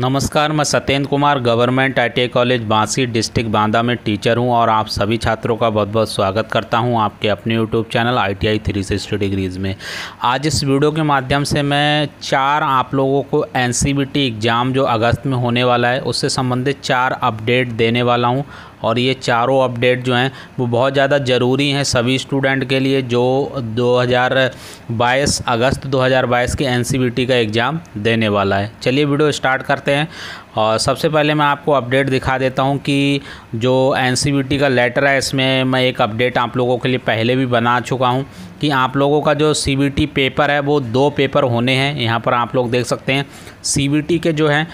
नमस्कार, मैं Satyendra Kumar government ITI college Bansi district Banda में टीचर हूं और आप सभी छात्रों का बहुत बहुत स्वागत करता हूं आपके अपने यूट्यूब चैनल ITI 360 डिग्रीज़ में। आज इस वीडियो के माध्यम से मैं आप लोगों को NCBT एग्ज़ाम जो अगस्त में होने वाला है उससे संबंधित 4 अपडेट देने वाला हूँ और ये चारों अपडेट जो हैं वो बहुत ज़्यादा ज़रूरी हैं सभी स्टूडेंट के लिए जो 2022 अगस्त 2022 के NCBT का एग्ज़ाम देने वाला है। चलिए वीडियो स्टार्ट करते हैं और सबसे पहले मैं आपको अपडेट दिखा देता हूं कि जो NCBT का लेटर है इसमें मैं एक अपडेट आप लोगों के लिए पहले भी बना चुका हूं कि आप लोगों का जो CBT पेपर है वो 2 पेपर होने हैं। यहाँ पर आप लोग देख सकते हैं CBT के जो हैं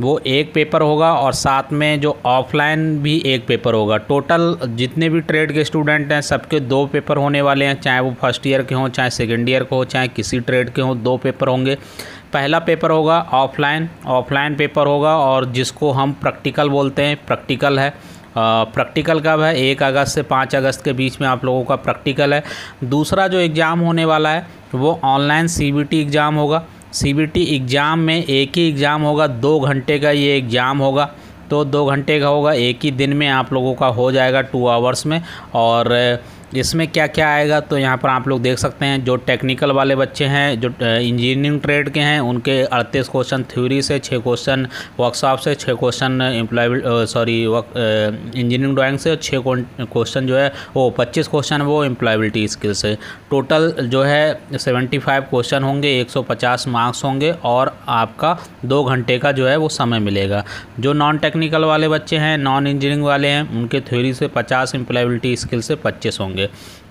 वो 1 पेपर होगा और साथ में जो ऑफलाइन भी 1 पेपर होगा। टोटल जितने भी ट्रेड के स्टूडेंट हैं सबके 2 पेपर होने वाले हैं, चाहे वो फर्स्ट ईयर के हों चाहे सेकेंड ईयर के हों चाहे किसी ट्रेड के हों, 2 पेपर होंगे। पहला पेपर होगा ऑफलाइन पेपर होगा और जिसको हम प्रैक्टिकल बोलते हैं, प्रैक्टिकल है। प्रैक्टिकल कब है? 1 अगस्त से 5 अगस्त के बीच में आप लोगों का प्रैक्टिकल है। दूसरा जो एग्ज़ाम होने वाला है वो ऑनलाइन CBT एग्ज़ाम होगा। CBT एग्ज़ाम में 1 ही एग्ज़ाम होगा, 2 घंटे का ये एग्ज़ाम होगा, तो 2 घंटे का होगा, 1 ही दिन में आप लोगों का हो जाएगा 2 आवर्स में। और इसमें क्या क्या आएगा तो यहाँ पर आप लोग देख सकते हैं जो टेक्निकल वाले बच्चे हैं जो इंजीनियरिंग ट्रेड के हैं उनके 38 क्वेश्चन थ्योरी से, 6 क्वेश्चन वर्कशॉप से, 6 क्वेश्चन इंजीनियरिंग ड्राइंग से, 6 क्वेश्चन जो है वो 25 क्वेश्चन वो एम्प्लॉयबिलिटी स्किल से। टोटल जो है 75 क्वेश्चन होंगे, 150 मार्क्स होंगे और आपका 2 घंटे का जो है वो समय मिलेगा। जो नॉन टेक्निकल वाले बच्चे हैं, नॉन इंजीनियरिंग वाले हैं, उनके थ्योरी से 50, एम्प्लॉयबिलिटी स्किल से 25 होंगे।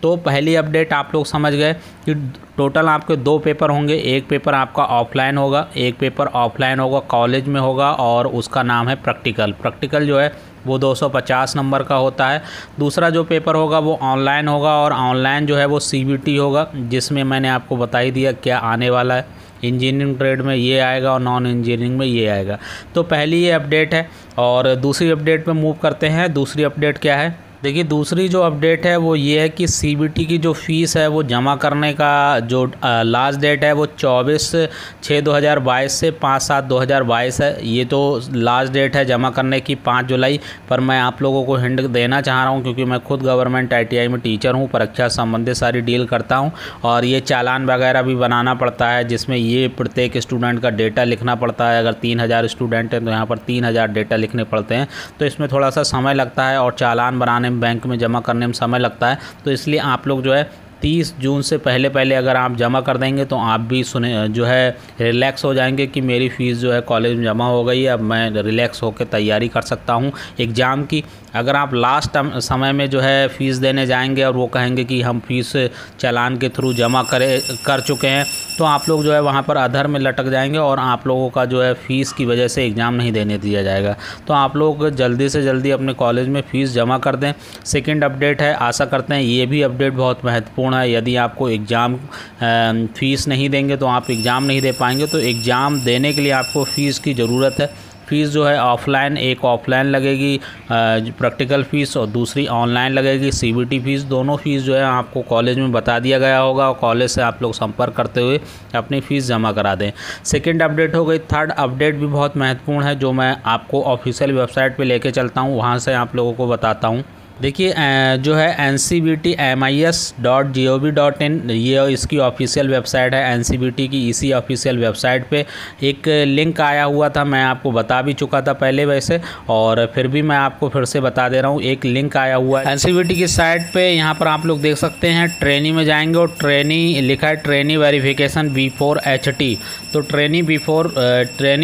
तो पहली अपडेट आप लोग समझ गए कि टोटल आपके 2 पेपर होंगे। 1 पेपर आपका ऑफलाइन होगा, 1 पेपर ऑफलाइन होगा कॉलेज में होगा और उसका नाम है प्रैक्टिकल। प्रैक्टिकल जो है वो 250 नंबर का होता है। दूसरा जो पेपर होगा वो ऑनलाइन होगा और ऑनलाइन जो है वो CBT होगा जिसमें मैंने आपको बता ही दिया क्या आने वाला है। इंजीनियरिंग ट्रेड में ये आएगा और नॉन इंजीनियरिंग में ये आएगा। तो पहली ये अपडेट है और दूसरी अपडेट पर मूव करते हैं। दूसरी अपडेट क्या है देखिए, दूसरी जो अपडेट है वो ये है कि CBT की जो फ़ीस है वो जमा करने का जो लास्ट डेट है वो 24/6/2022 से 5/7/2022 है। ये तो लास्ट डेट है जमा करने की 5 जुलाई पर। मैं आप लोगों को हिंट देना चाह रहा हूँ क्योंकि मैं खुद गवर्नमेंट ITI में टीचर हूँ, परीक्षा संबंधित सारी डील करता हूँ और ये चालान वगैरह भी बनाना पड़ता है जिसमें ये प्रत्येक स्टूडेंट का डेटा लिखना पड़ता है। अगर 3000 स्टूडेंट हैं तो यहाँ पर 3000 डेटा लिखने पड़ते हैं, तो इसमें थोड़ा सा समय लगता है और चालान बनाने बैंक में जमा करने में समय लगता है। तो इसलिए आप लोग जो है 30 जून से पहले पहले अगर आप जमा कर देंगे तो आप भी जो है रिलैक्स हो जाएंगे कि मेरी फ़ीस जो है कॉलेज में जमा हो गई है, अब मैं रिलैक्स होकर तैयारी कर सकता हूं एग्ज़ाम की। अगर आप लास्ट समय में जो है फ़ीस देने जाएंगे और वो कहेंगे कि हम फ़ीस चालान के थ्रू जमा कर चुके हैं तो आप लोग जो है वहाँ पर अधर में लटक जाएंगे और आप लोगों का जो है फ़ीस की वजह से एग्ज़ाम नहीं देने दिया जाएगा। तो आप लोग जल्दी से जल्दी अपने कॉलेज में फ़ीस जमा कर दें। सेकेंड अपडेट है, आशा करते हैं ये भी अपडेट बहुत महत्वपूर्ण है। यदि आपको एग्ज़ाम फ़ीस नहीं देंगे तो आप एग्ज़ाम नहीं दे पाएंगे, तो एग्ज़ाम देने के लिए आपको फ़ीस की ज़रूरत है। फ़ीस जो है ऑफ़लाइन, एक ऑफ़लाइन लगेगी प्रैक्टिकल फ़ीस और दूसरी ऑनलाइन लगेगी CBT फ़ीस। दोनों फ़ीस जो है आपको कॉलेज में बता दिया गया होगा और कॉलेज से आप लोग संपर्क करते हुए अपनी फ़ीस जमा करा दें। सेकंड अपडेट हो गई। थर्ड अपडेट भी बहुत महत्वपूर्ण है जो मैं आपको ऑफिशियल वेबसाइट पर लेके चलता हूँ, वहाँ से आप लोगों को बताता हूँ। देखिए जो है NCBTMIS.gov.in ये इसकी ऑफिशियल वेबसाइट है। NCBT की इसी ऑफिशियल वेबसाइट पे एक लिंक आया हुआ था, मैं आपको बता भी चुका था पहले वैसे और फिर भी मैं आपको फिर से बता दे रहा हूँ। एक लिंक आया हुआ है NCBT की साइट पे, यहाँ पर आप लोग देख सकते हैं ट्रेनी में जाएंगे और ट्रेनी लिखा है, ट्रेनी वेरीफिकेशन B4HT। तो ट्रेनी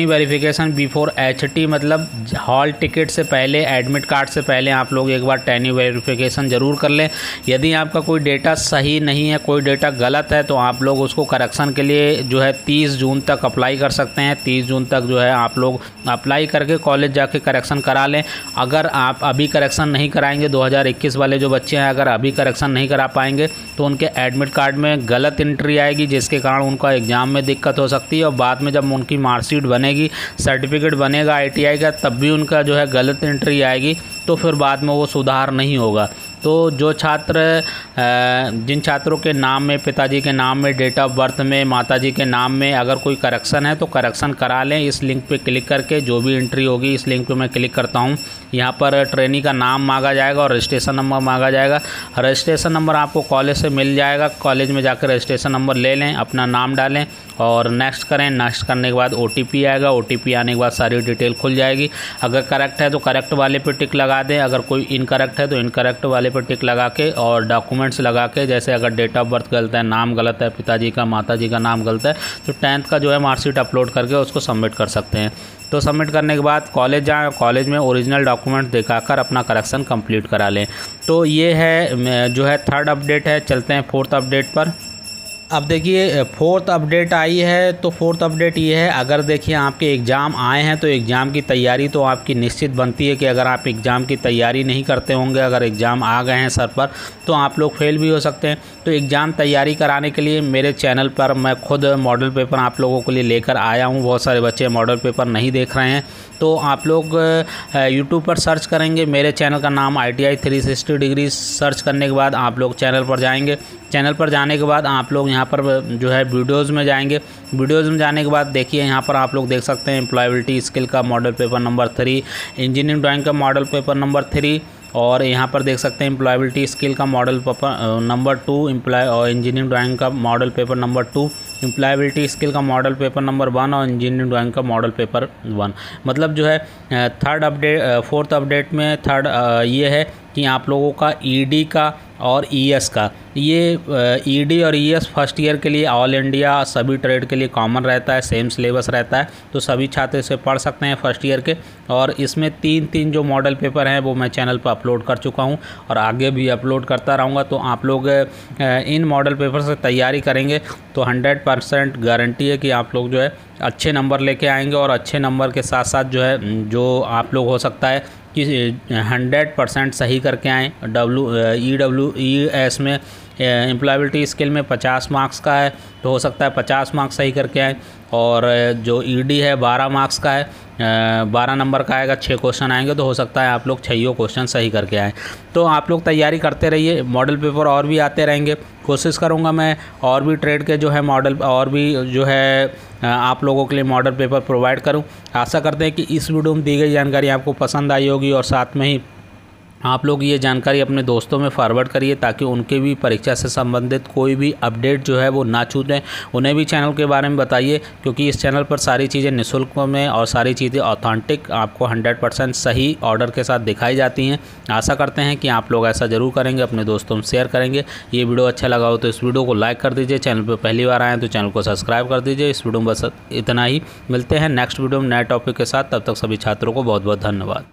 वेरीफिकेशन B4HT मतलब हॉल टिकट से पहले, एडमिट कार्ड से पहले आप लोग एक बार वेरिफिकेशन ज़रूर कर लें। यदि आपका कोई डेटा सही नहीं है, कोई डेटा गलत है तो आप लोग उसको करेक्शन के लिए जो है 30 जून तक अप्लाई कर सकते हैं। 30 जून तक जो है आप लोग अप्लाई करके कॉलेज जाके करेक्शन करा लें। अगर आप अभी करेक्शन नहीं कराएंगे, 2021 वाले जो बच्चे हैं अगर अभी करेक्शन नहीं करा पाएंगे तो उनके एडमिट कार्ड में गलत एंट्री आएगी जिसके कारण उनका एग्ज़ाम में दिक्कत हो सकती है और बाद में जब उनकी मार्कशीट बनेगी, सर्टिफिकेट बनेगा ITI का, तब भी उनका जो है गलत एंट्री आएगी तो फिर बाद में वो सुधार नहीं होगा। तो जो छात्र जिन छात्रों के नाम में, पिताजी के नाम में, डेट ऑफ बर्थ में, माताजी के नाम में अगर कोई करेक्शन है तो करेक्शन करा लें। इस लिंक पे क्लिक करके जो भी एंट्री होगी, इस लिंक पे मैं क्लिक करता हूँ। यहाँ पर ट्रेनी का नाम मांगा जाएगा और रजिस्ट्रेशन नंबर मांगा जाएगा। रजिस्ट्रेशन नंबर आपको कॉलेज से मिल जाएगा, कॉलेज में जाकर रजिस्ट्रेशन नंबर ले लें, अपना नाम डालें और नेक्स्ट करें। नेक्स्ट करने के बाद OTP आएगा, OTP आने के बाद सारी डिटेल खुल जाएगी। अगर करेक्ट है तो करेक्ट वाले पे टिक लगा दें, अगर कोई इनकरेक्ट है तो इनकरेक्ट वाले पे टिक लगा के और डॉक्यूमेंट्स लगा के, जैसे अगर डेट ऑफ बर्थ गलत है, नाम गलत है पिताजी का, माताजी का नाम गलत है, तो 10th का जो है मार्कशीट अपलोड करके उसको सबमिट कर सकते हैं। तो सबमिट करने के बाद कॉलेज जाएँ, कॉलेज में ओरिजिनल डॉक्यूमेंट दिखाकर अपना करेक्शन कंप्लीट करा लें। तो ये है जो है 3rd अपडेट है। चलते हैं 4th अपडेट पर। अब देखिए 4th अपडेट आई है, तो 4th अपडेट ये है, अगर देखिए आपके एग्ज़ाम आए हैं तो एग्ज़ाम की तैयारी तो आपकी निश्चित बनती है कि अगर आप एग्ज़ाम की तैयारी नहीं करते होंगे, अगर एग्ज़ाम आ गए हैं सर पर, तो आप लोग फेल भी हो सकते हैं। तो एग्ज़ाम तैयारी कराने के लिए मेरे चैनल पर मैं खुद मॉडल पेपर आप लोगों के लिए लेकर आया हूँ। बहुत सारे बच्चे मॉडल पेपर नहीं देख रहे हैं, तो आप लोग यूट्यूब पर सर्च करेंगे, मेरे चैनल का नाम ITI 360 डिग्रीज़ सर्च करने के बाद आप लोग चैनल पर जाएंगे। चैनल पर जाने के बाद आप लोग यहाँ पर जो है वीडियोज़ में जाएंगे। वीडियोज़ में जाने के बाद देखिए यहाँ पर आप लोग देख सकते हैं एम्प्लॉयबिलिटी स्किल का model paper number 3, engineering drawing का मॉडल पेपर नंबर 3, और यहाँ पर देख सकते हैं एम्प्लॉयबिलिटी स्किल का model paper number 2, engineering drawing का model paper number 2, employability skill का मॉडल पेपर नंबर 1 और इंजीनियरिंग ड्राइंग का मॉडल पेपर 1। मतलब जो है 4th अपडेट में 3rd ये है कि आप लोगों का ED का और ES का, ये ED और ES फर्स्ट ईयर के लिए ऑल इंडिया सभी ट्रेड के लिए कॉमन रहता है, सेम सिलेबस रहता है, तो सभी छात्र इसे पढ़ सकते हैं फर्स्ट ईयर के। और इसमें 3 जो मॉडल पेपर हैं वो मैं चैनल पर अपलोड कर चुका हूं और आगे भी अपलोड करता रहूंगा। तो आप लोग इन मॉडल पेपर से तैयारी करेंगे तो 100% गारंटी है कि आप लोग जो है अच्छे नंबर लेके आएंगे। और अच्छे नंबर के साथ साथ जो है आप लोग हो सकता है कि 100% सही करके आएँ। ES में एम्प्लॉयबिलिटी स्किल में 50 मार्क्स का है, तो हो सकता है 50 मार्क्स सही करके आएँ। और जो ED है 12 मार्क्स का है, 12 नंबर का आएगा, 6 क्वेश्चन आएंगे, तो हो सकता है आप लोग 6 क्वेश्चन सही करके आएँ। तो आप लोग तैयारी करते रहिए, मॉडल पेपर और भी आते रहेंगे। कोशिश करूँगा मैं और भी ट्रेड के जो है मॉडल और भी जो है आप लोगों के लिए मॉडल पेपर प्रोवाइड करूँ। आशा करते हैं कि इस वीडियो में दी गई जानकारी आपको पसंद आई होगी और साथ में ही आप लोग ये जानकारी अपने दोस्तों में फॉरवर्ड करिए ताकि उनके भी परीक्षा से संबंधित कोई भी अपडेट जो है वो ना छूटें। उन्हें भी चैनल के बारे में बताइए क्योंकि इस चैनल पर सारी चीज़ें निःशुल्क में और सारी चीज़ें ऑथेंटिक आपको 100% सही ऑर्डर के साथ दिखाई जाती हैं। आशा करते हैं कि आप लोग ऐसा ज़रूर करेंगे, अपने दोस्तों में शेयर करेंगे। ये वीडियो अच्छा लगा हो तो इस वीडियो को लाइक कर दीजिए, चैनल पर पहली बार आएँ तो चैनल को सब्सक्राइब कर दीजिए। इस वीडियो में बस इतना ही, मिलते हैं नेक्स्ट वीडियो में नए टॉपिक के साथ। तब तक सभी छात्रों को बहुत बहुत धन्यवाद।